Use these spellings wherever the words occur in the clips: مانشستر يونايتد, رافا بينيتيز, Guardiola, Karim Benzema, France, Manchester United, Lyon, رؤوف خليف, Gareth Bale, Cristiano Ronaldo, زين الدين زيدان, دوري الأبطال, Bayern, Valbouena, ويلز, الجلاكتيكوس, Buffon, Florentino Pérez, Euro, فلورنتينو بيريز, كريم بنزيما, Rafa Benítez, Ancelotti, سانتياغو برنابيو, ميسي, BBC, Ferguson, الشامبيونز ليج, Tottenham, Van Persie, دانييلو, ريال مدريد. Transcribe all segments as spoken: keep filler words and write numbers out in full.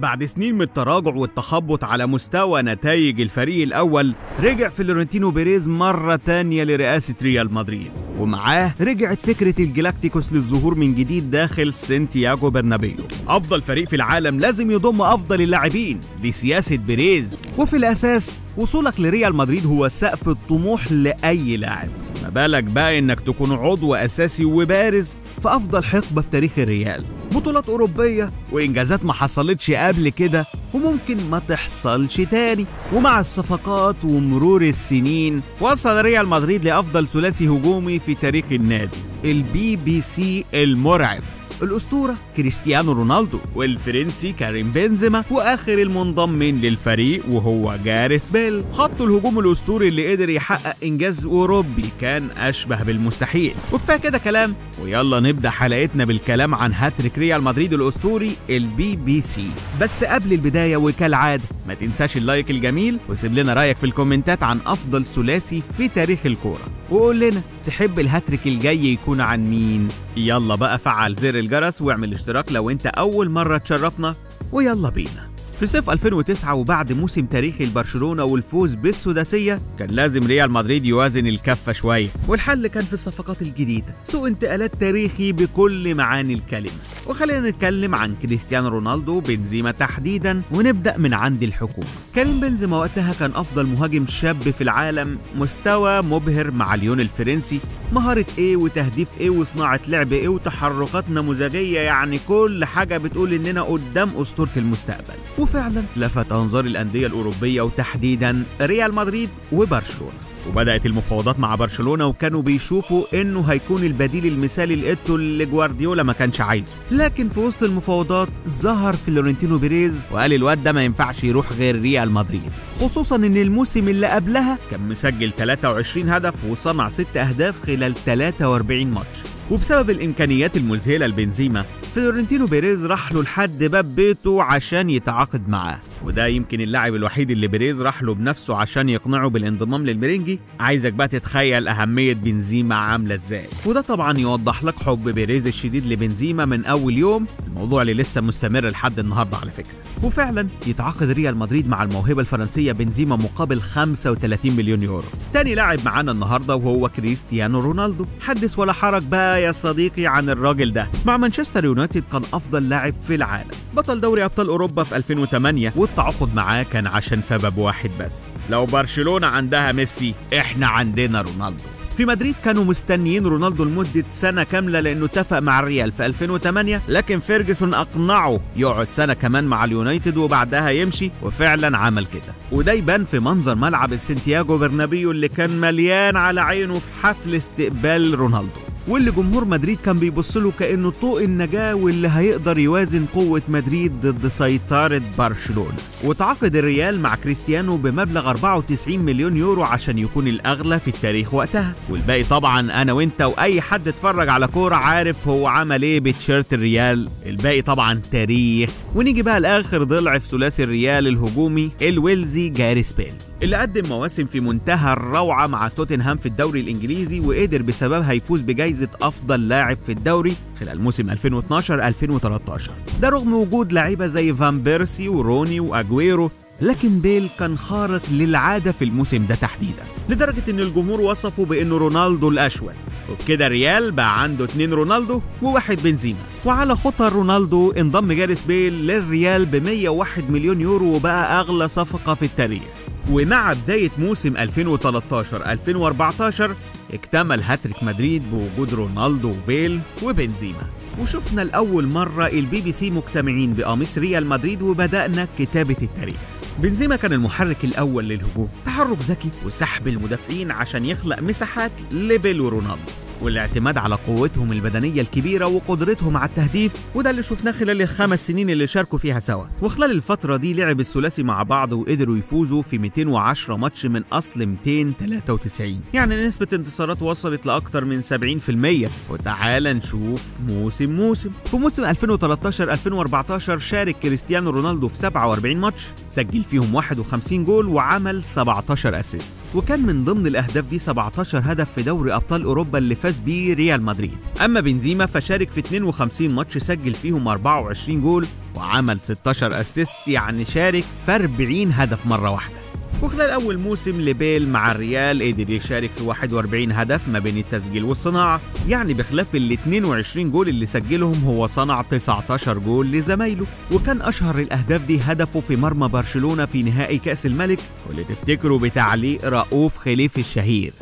بعد سنين من التراجع والتخبط على مستوى نتائج الفريق الأول، رجع فلورنتينو بيريز مرة تانية لرئاسة ريال مدريد، ومعاه رجعت فكرة الجلاكتيكوس للظهور من جديد داخل سانتياغو برنابيو. أفضل فريق في العالم لازم يضم أفضل اللاعبين، دي سياسة بيريز، وفي الأساس وصولك لريال مدريد هو سقف الطموح لأي لاعب، ما بالك بقى إنك تكون عضو أساسي وبارز في أفضل حقبة في تاريخ الريال. بطولات أوروبية وإنجازات ما حصلتش قبل كده وممكن ما تحصلش تاني، ومع الصفقات ومرور السنين وصل ريال مدريد لأفضل ثلاثي هجومي في تاريخ النادي، البي بي سي المرعب، الأسطورة كريستيانو رونالدو والفرنسي كريم بنزيما، وآخر المنضمين للفريق وهو جاريث بيل. خط الهجوم الأسطوري اللي قدر يحقق إنجاز أوروبي كان أشبه بالمستحيل. وكفاية كده كلام، ويلا نبدأ حلقتنا بالكلام عن هاتريك ريال مدريد الأسطوري البي بي سي. بس قبل البداية وكالعادة ما تنساش اللايك الجميل، وسيب لنا رأيك في الكومنتات عن أفضل ثلاثي في تاريخ الكورة، وقول لنا تحب الهاتريك الجاي يكون عن مين؟ يلا بقى فعل زر الجرس واعمل اشتراك لو انت أول مرة تشرفنا، ويلا بينا. في صيف ألفين وتسعة وبعد موسم تاريخي لبرشلونة والفوز بالسداسية، كان لازم ريال مدريد يوازن الكفة شوية، والحل كان في الصفقات الجديدة، سوق انتقالات تاريخي بكل معاني الكلمة. وخلينا نتكلم عن كريستيانو رونالدو بنزيما تحديدا، ونبدأ من عند الحكومة. كريم بنزيما وقتها كان أفضل مهاجم شاب في العالم، مستوى مبهر مع ليون الفرنسي، مهارة إيه وتهديف إيه وصناعة لعب إيه وتحركات نموذجية، يعني كل حاجة بتقول إننا قدام أسطورة المستقبل. وفعلا لفت أنظار الأندية الأوروبية وتحديدا ريال مدريد وبرشلونة، وبدأت المفاوضات مع برشلونة، وكانوا بيشوفوا إنه هيكون البديل المثالي لإيتو اللي جوارديولا ما كانش عايزه. لكن في وسط المفاوضات ظهر فلورنتينو بيريز وقال الواد ده ما ينفعش يروح غير ريال مدريد، خصوصا إن الموسم اللي قبلها كان مسجل ثلاثة وعشرين هدف وصنع ستة أهداف خلال ثلاثة وأربعين ماتش. وبسبب الإمكانيات المذهلة لبنزيما، فلورنتينو بيريز راح له لحد باب بيته عشان يتعاقد معاه، وده يمكن اللاعب الوحيد اللي بيريز راح له بنفسه عشان يقنعه بالانضمام للميرينجي. عايزك بقى تتخيل أهمية بنزيما عاملة إزاي، وده طبعا يوضح لك حب بيريز الشديد لبنزيما من أول يوم، الموضوع اللي لسه مستمر لحد النهارده على فكرة. وفعلا يتعاقد ريال مدريد مع الموهبة الفرنسية بنزيما مقابل خمسة وثلاثين مليون يورو. تاني لاعب معانا النهارده وهو كريستيانو رونالدو، حدث ولا حرج بقى يا صديقي عن الراجل ده. مع مانشستر يونايتد كان أفضل لاعب في العالم، بطل دوري أبطال أوروبا في ألفين وثمانية، والتعاقد معاه كان عشان سبب واحد بس، لو برشلونة عندها ميسي احنا عندنا رونالدو. في مدريد كانوا مستنيين رونالدو لمدة سنة كاملة لأنه اتفق مع الريال في ألفين وثمانية، لكن فيرجسون أقنعه يقعد سنة كمان مع اليونايتد وبعدها يمشي، وفعلا عمل كده. وده يبان في منظر ملعب سانتياغو برنابيو اللي كان مليان على عينه في حفل استقبال رونالدو، واللي جمهور مدريد كان بيبص له كأنه طوق النجاة واللي هيقدر يوازن قوة مدريد ضد سيطرة برشلونة. وتعاقد الريال مع كريستيانو بمبلغ أربعة وتسعين مليون يورو عشان يكون الأغلى في التاريخ وقتها، والباقي طبعا أنا وأنت وأي حد اتفرج على كورة عارف هو عمل إيه بتشيرت الريال، الباقي طبعا تاريخ. ونيجي بقى لآخر ضلع في ثلاثي الريال الهجومي، الويلزي جاريث بيل، اللي قدم مواسم في منتهى الروعة مع توتنهام في الدوري الإنجليزي، وقدر بسببها يفوز بجائزة أفضل لاعب في الدوري خلال موسم ألفين واثناشر ألفين وثلاثة عشر، ده رغم وجود لعيبة زي فان بيرسي وروني وأجويرو، لكن بيل كان خارق للعادة في الموسم ده تحديدا، لدرجة إن الجمهور وصفه بإنه رونالدو الأشول. وبكده ريال بقى عنده اتنين رونالدو وواحد بنزيما. وعلى خطى رونالدو انضم جاريث بيل للريال ب مية وواحد مليون يورو، وبقى أغلى صفقة في التاريخ. ومع بداية موسم ألفين وثلاثة عشر ألفين وأربعة عشر اكتمل هاتريك مدريد بوجود رونالدو وبيل وبنزيما، وشفنا لأول مرة البي بي سي مجتمعين بقميص ريال مدريد، وبدأنا كتابة التاريخ. بنزيما كان المحرك الأول للهجوم، تحرك ذكي وسحب المدافعين عشان يخلق مساحات لبيل ورونالدو، والاعتماد على قوتهم البدنية الكبيرة وقدرتهم على التهديف، وده اللي شفناه خلال الخمس سنين اللي شاركوا فيها سوا. وخلال الفترة دي لعب الثلاثي مع بعض، وقدروا يفوزوا في مئتين وعشرة ماتش من أصل مئتين وثلاثة وتسعين، يعني نسبة انتصارات وصلت لأكتر من سبعين في المية. وتعالى نشوف موسم موسم في موسم ألفين وثلاثة عشر ألفين وأربعة عشر شارك كريستيانو رونالدو في سبعة وأربعين ماتش، سجل فيهم واحد وخمسين جول وعمل سبعتاشر أسيست، وكان من ضمن الأهداف دي سبعتاشر هدف في دوري أبطال أوروبا اللي فات فاز بيه ريال مدريد. أما بنزيما فشارك في اثنين وخمسين ماتش سجل فيهم أربعة وعشرين جول وعمل ستة عشر أسيست، يعني شارك في أربعين هدف مرة واحدة. وخلال أول موسم لبيل مع الريال قدر يشارك في واحد وأربعين هدف ما بين التسجيل والصناعة، يعني بخلاف ال اثنين وعشرين جول اللي سجلهم هو صنع تسعة عشر جول لزمايله. وكان أشهر الأهداف دي هدفه في مرمى برشلونة في نهائي كأس الملك، واللي تفتكروا بتعليق رؤوف خليف الشهير.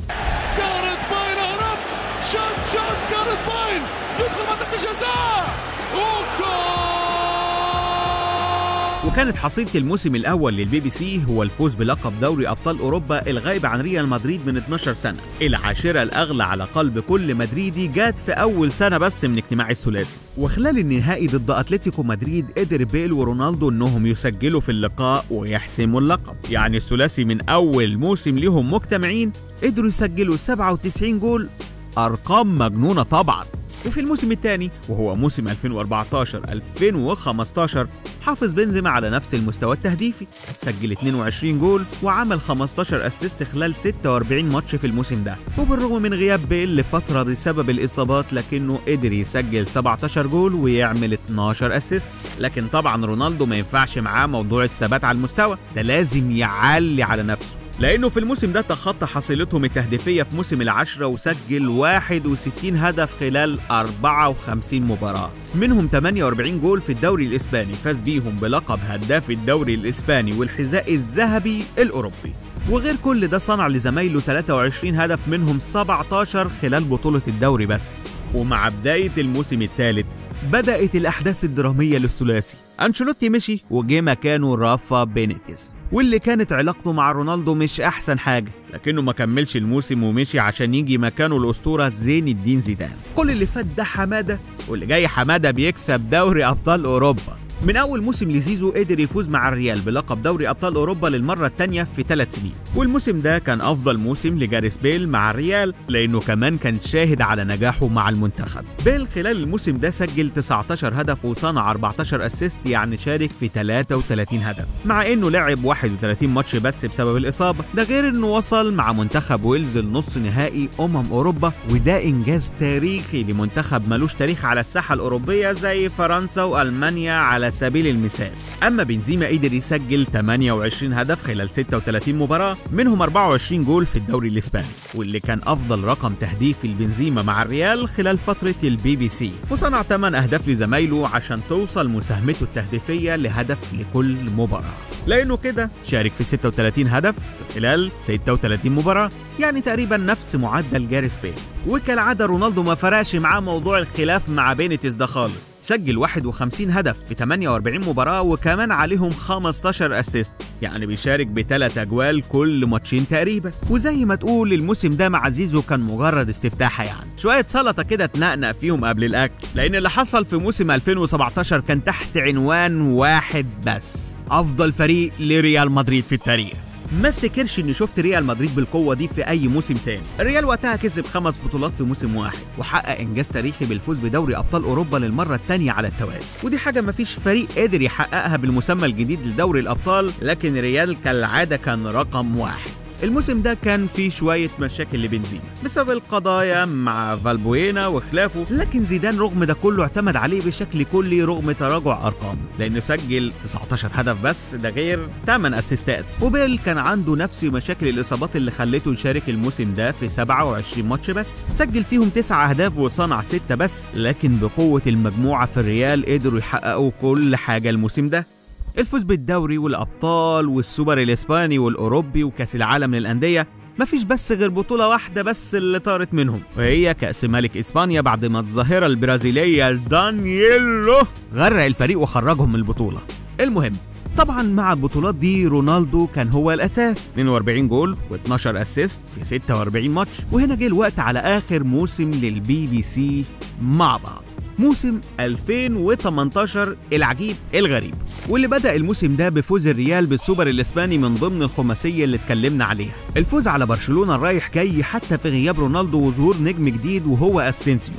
وكانت حصيلة الموسم الأول للبي بي سي هو الفوز بلقب دوري أبطال أوروبا الغايب عن ريال مدريد من اثناشر سنة، العاشرة الأغلى على قلب كل مدريدي، جات في أول سنة بس من اجتماع الثلاثي. وخلال النهائي ضد أتلتيكو مدريد قدر بيل ورونالدو إنهم يسجلوا في اللقاء ويحسموا اللقب، يعني الثلاثي من أول موسم ليهم مجتمعين قدروا يسجلوا سبعة وتسعين جول، أرقام مجنونة طبعاً. وفي الموسم الثاني وهو موسم ألفين وأربعتاشر ألفين وخمستاشر حافظ بنزيما على نفس المستوى التهديفي، سجل اثنين وعشرين جول وعمل خمستاشر أسيست خلال ستة وأربعين ماتش في الموسم ده. وبالرغم من غياب بيل لفترة بسبب الإصابات لكنه قدر يسجل سبعة عشر جول ويعمل اثناشر أسيست. لكن طبعا رونالدو ما ينفعش معاه موضوع الثبات على المستوى ده، لازم يعلي على نفسه، لأنه في الموسم ده تخطى حصيلتهم التهديفية في موسم العشرة وسجل واحد وستين هدف خلال أربعة وخمسين مباراة، منهم ثمانية وأربعين جول في الدوري الإسباني فاز بيهم بلقب هداف الدوري الإسباني والحذاء الذهبي الأوروبي. وغير كل ده صنع لزمايله ثلاثة وعشرين هدف منهم سبعة عشر خلال بطولة الدوري بس. ومع بداية الموسم الثالث بدأت الأحداث الدرامية للثلاثي، أنشيلوتي مشي وجه مكانه رافا بينيتيز، واللي كانت علاقته مع رونالدو مش أحسن حاجة، لكنه ما كملش الموسم ومشي عشان يجي مكانه الأسطورة زين الدين زيدان. كل اللي فات ده حمادة، واللي جاي حمادة بيكسب دوري أبطال أوروبا. من أول موسم لزيزو قدر يفوز مع الريال بلقب دوري أبطال أوروبا للمرة الثانية في ثلاث سنين، والموسم ده كان أفضل موسم لجاريث بيل مع الريال، لأنه كمان كان شاهد على نجاحه مع المنتخب. بيل خلال الموسم ده سجل تسعة عشر هدف وصنع أربعة عشر أسيست، يعني شارك في ثلاثة وثلاثين هدف، مع إنه لعب واحد وثلاثين ماتش بس بسبب الإصابة، ده غير إنه وصل مع منتخب ويلز لنص نهائي أمم أوروبا، وده إنجاز تاريخي لمنتخب ملوش تاريخ على الساحة الأوروبية زي فرنسا وألمانيا على على سبيل المثال. أما بنزيما قدر يسجل ثمانية وعشرين هدف خلال ستة وثلاثين مباراة، منهم أربعة وعشرين جول في الدوري الإسباني، واللي كان أفضل رقم تهديفي لبنزيما مع الريال خلال فترة البي بي سي، وصنع ثمانية أهداف لزمايله عشان توصل مساهمته التهديفية لهدف لكل مباراة، لأنه كده شارك في ستة وثلاثين هدف في خلال ستة وثلاثين مباراة، يعني تقريبا نفس معدل جاريث بيل. وكالعادة رونالدو ما فرقش معاه موضوع الخلاف مع بينيتيز ده خالص، سجل واحد وخمسين هدف في ثمانية وأربعين مباراة وكمان عليهم خمستاشر أسيست، يعني بيشارك بثلاث أجوال كل ماتشين تقريبا. وزي ما تقول الموسم ده مع زيزو كان مجرد استفتاحة، يعني شوية سلطة كده اتنقنق فيهم قبل الأكل، لأن اللي حصل في موسم ألفين وسبعتاشر كان تحت عنوان واحد بس، أفضل فريق لريال مدريد في التاريخ. ما افتكرش اني شفت ريال مدريد بالقوه دي في اي موسم تاني. الريال وقتها كسب خمس بطولات في موسم واحد وحقق انجاز تاريخي بالفوز بدوري ابطال اوروبا للمره الثانيه على التوالي، ودي حاجه ما فيش فريق قادر يحققها بالمسمى الجديد لدوري الابطال. لكن الريال كالعاده كان رقم واحد. الموسم ده كان فيه شويه مشاكل لبنزيما بسبب القضايا مع فالبوينا وخلافه، لكن زيدان رغم ده كله اعتمد عليه بشكل كلي رغم تراجع ارقامه، لانه سجل تسعة عشر هدف بس، ده غير ثمانية اسيستات. وبيل كان عنده نفس مشاكل الاصابات اللي خلته يشارك الموسم ده في سبعة وعشرين ماتش بس، سجل فيهم تسعة اهداف وصنع ستة بس، لكن بقوه المجموعه في الريال قدروا يحققوا كل حاجه الموسم ده، الفوز بالدوري والأبطال والسوبر الإسباني والأوروبي وكأس العالم للأندية. مفيش بس غير بطولة واحدة بس اللي طارت منهم، وهي كأس ملك إسبانيا، بعد ما الظاهرة البرازيلية دانييلو غرق الفريق وخرجهم من البطولة. المهم طبعا مع البطولات دي رونالدو كان هو الأساس، اثنين وأربعين جول واثناشر أسيست في ستة وأربعين ماتش. وهنا جه الوقت على آخر موسم للبي بي سي مع بعض، موسم ألفين وتمنتاشر العجيب الغريب، واللي بدأ الموسم ده بفوز الريال بالسوبر الإسباني من ضمن الخماسية اللي اتكلمنا عليها، الفوز على برشلونة الرايح جاي حتى في غياب رونالدو وظهور نجم جديد وهو أسينسيو.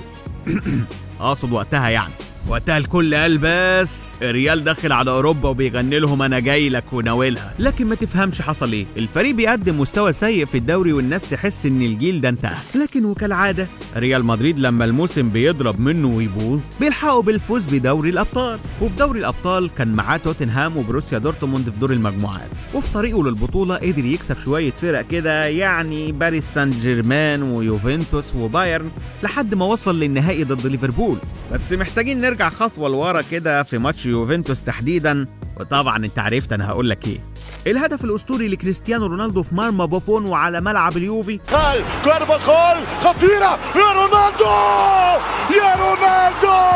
أقصد وقتها يعني وقتها الكل قال بس الريال داخل على اوروبا وبيغني لهم انا جاي لك وناولها. لكن ما تفهمش حصل ايه، الفريق بيقدم مستوى سيء في الدوري والناس تحس ان الجيل ده انتهى. لكن وكالعاده ريال مدريد لما الموسم بيضرب منه ويبوظ بيلحقوا بالفوز بدوري الابطال، وفي دوري الابطال كان معاه توتنهام وبروسيا دورتموند في دور المجموعات، وفي طريقه للبطوله قدر يكسب شويه فرق كده يعني باريس سان جيرمان ويوفنتوس وبايرن لحد ما وصل للنهائي ضد ليفربول. بس محتاجين نرجع خطوه لورا كده في ماتش يوفنتوس تحديدا، وطبعا انت عرفت انا هقول لك ايه. الهدف الاسطوري لكريستيانو رونالدو في مرمى بوفون وعلى ملعب اليوفي، خال ضربه جول خطيره، يا رونالدو يا رونالدو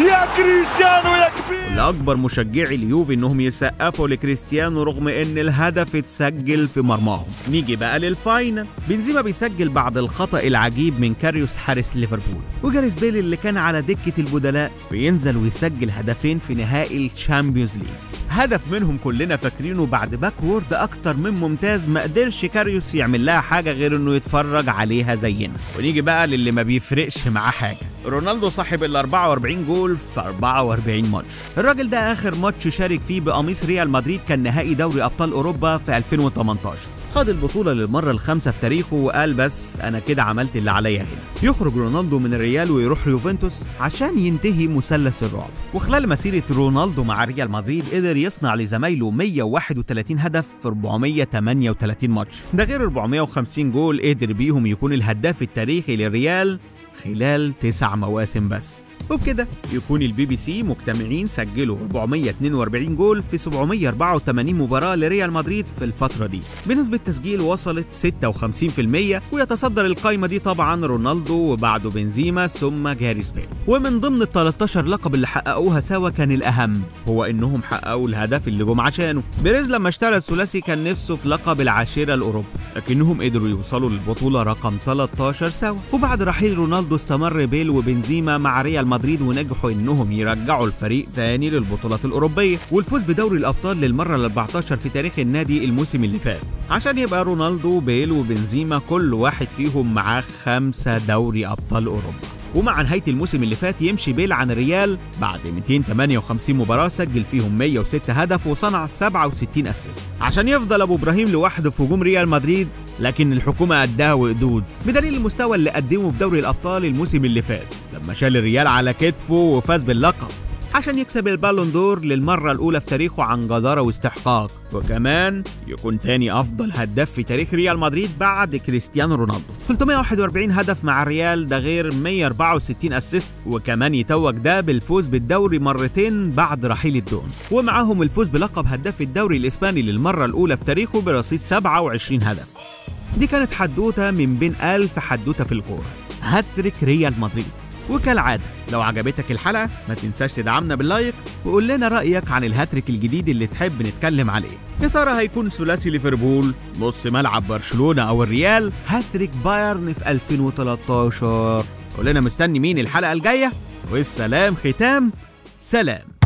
يا كريستيانو يا كبير. لاكبر مشجعي اليوفي انهم يسقفوا لكريستيانو رغم ان الهدف اتسجل في مرماهم. نيجي بقى للفاينل، بنزيما بيسجل بعد الخطا العجيب من كاريوس حارس ليفربول، وجاريث بيل اللي كان على دكه البدلاء بينزل ويسجل هدفين في نهائي الشامبيونز ليج، هدف منهم كلنا فاكرينه بعد باكورد اكتر من ممتاز ما قدرش كاريوس يعمل لها حاجه غير انه يتفرج عليها زينا. ونيجي بقى للي ما بيفرقش معاه حاجه، رونالدو صاحب ال أربعة وأربعين جول في أربعة وأربعين ماتش. الراجل ده اخر ماتش شارك فيه بقميص ريال مدريد كان نهائي دوري ابطال اوروبا في ألفين وتمنتاشر، خد البطوله للمره الخامسه في تاريخه وقال بس انا كده عملت اللي عليا هنا. يخرج رونالدو من الريال ويروح يوفنتوس عشان ينتهي مثلث الرعب، وخلال مسيره رونالدو مع ريال مدريد قدر يصنع لزمايله مية وواحد وتلاتين هدف في أربعمية وتمنية وتلاتين ماتش، ده غير أربعمية وخمسين جول قدر بيهم يكون الهداف التاريخي للريال خلال تسع مواسم بس. وبكده يكون البي بي سي مجتمعين سجلوا أربعمية واتنين وأربعين جول في سبعمية وأربعة وتمانين مباراة لريال مدريد في الفترة دي، بنسبة تسجيل وصلت ستة وخمسين في المية، ويتصدر القايمة دي طبعا رونالدو وبعده بنزيما ثم جاريث بيل. ومن ضمن ال تلتاشر لقب اللي حققوها سوا كان الأهم هو إنهم حققوا الهدف اللي جم عشانه. بيريز لما اشترى الثلاثي كان نفسه في لقب العاشرة الأوروبي، لكنهم قدروا يوصلوا للبطولة رقم تلتاشر سوا. وبعد رحيل رونالدو استمر بيل وبنزيما مع ريال مدريد ونجحوا انهم يرجعوا الفريق تاني للبطولات الاوروبيه والفوز بدوري الابطال للمره ال أربعتاشر في تاريخ النادي الموسم اللي فات، عشان يبقى رونالدو بيل وبنزيما كل واحد فيهم معاه خمسة دوري ابطال اوروبا. ومع نهاية الموسم اللي فات يمشي بيل عن الريال بعد ميتين وتمنية وخمسين مباراة سجل فيهم مية وستة هدف وصنع سبعة وستين اسيست، عشان يفضل ابو ابراهيم لوحده في هجوم ريال مدريد، لكن الحكومة قدها وقدود بدليل المستوى اللي قدمه في دوري الابطال الموسم اللي فات لما شال الريال على كتفه وفاز باللقب، عشان يكسب البالون دور للمرة الأولى في تاريخه عن جدارة واستحقاق، وكمان يكون تاني أفضل هداف في تاريخ ريال مدريد بعد كريستيانو رونالدو، تلتمية وواحد وأربعين هدف مع الريال ده غير مية وأربعة وستين أسيست، وكمان يتوج ده بالفوز بالدوري مرتين بعد رحيل الدون، ومعاهم الفوز بلقب هداف الدوري الإسباني للمرة الأولى في تاريخه برصيد سبعة وعشرين هدف. دي كانت حدوتة من بين ألف حدوتة في الكورة، هاتريك ريال مدريد. وكالعادة لو عجبتك الحلقة ما تنساش تدعمنا باللايك وقول لنا رأيك عن الهاتريك الجديد اللي تحب نتكلم عليه، يا ترى هيكون ثلاثي ليفربول، نص ملعب برشلونة أو الريال، هاتريك بايرن في ألفين وتلتاشر؟ قول لنا مستني مين الحلقة الجاية، والسلام ختام سلام.